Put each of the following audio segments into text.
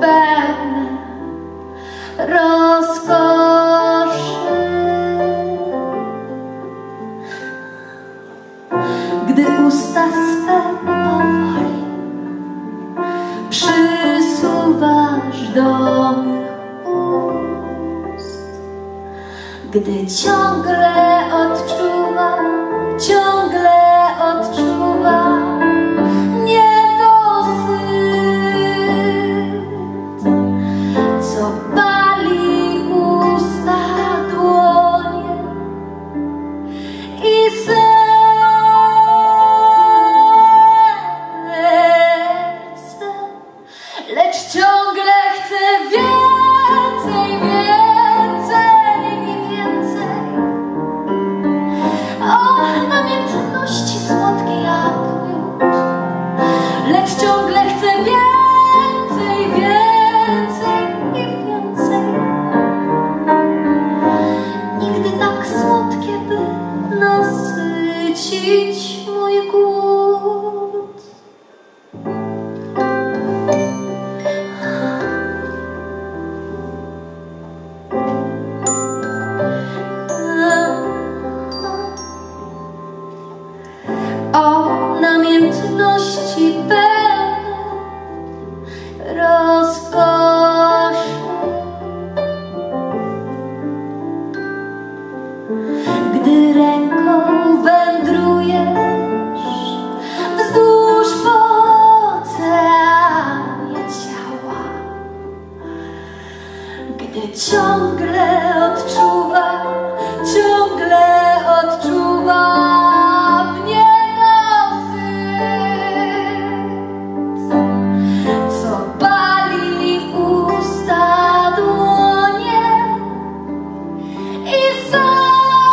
pełne rozkoszy. Gdy usta swe powoli przysuwasz do mych ust, gdy ciągle odczuwam, ciągle odczuwam mój głód. O namiętności pełne rozkoszy, gdy ręką wędruje ciągle odczuwam, ciągle odczuwam mnie dosyć, co pali usta, dłonie i serce.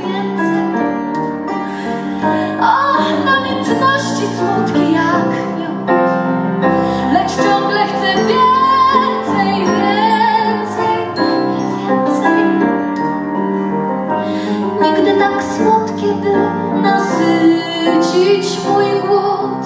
Więcej, więcej, więcej. Namiętności słodkie jak miód, lecz ciągle chcę więcej, więcej i więcej. Nigdy tak słodkie, by nasycić mój głód.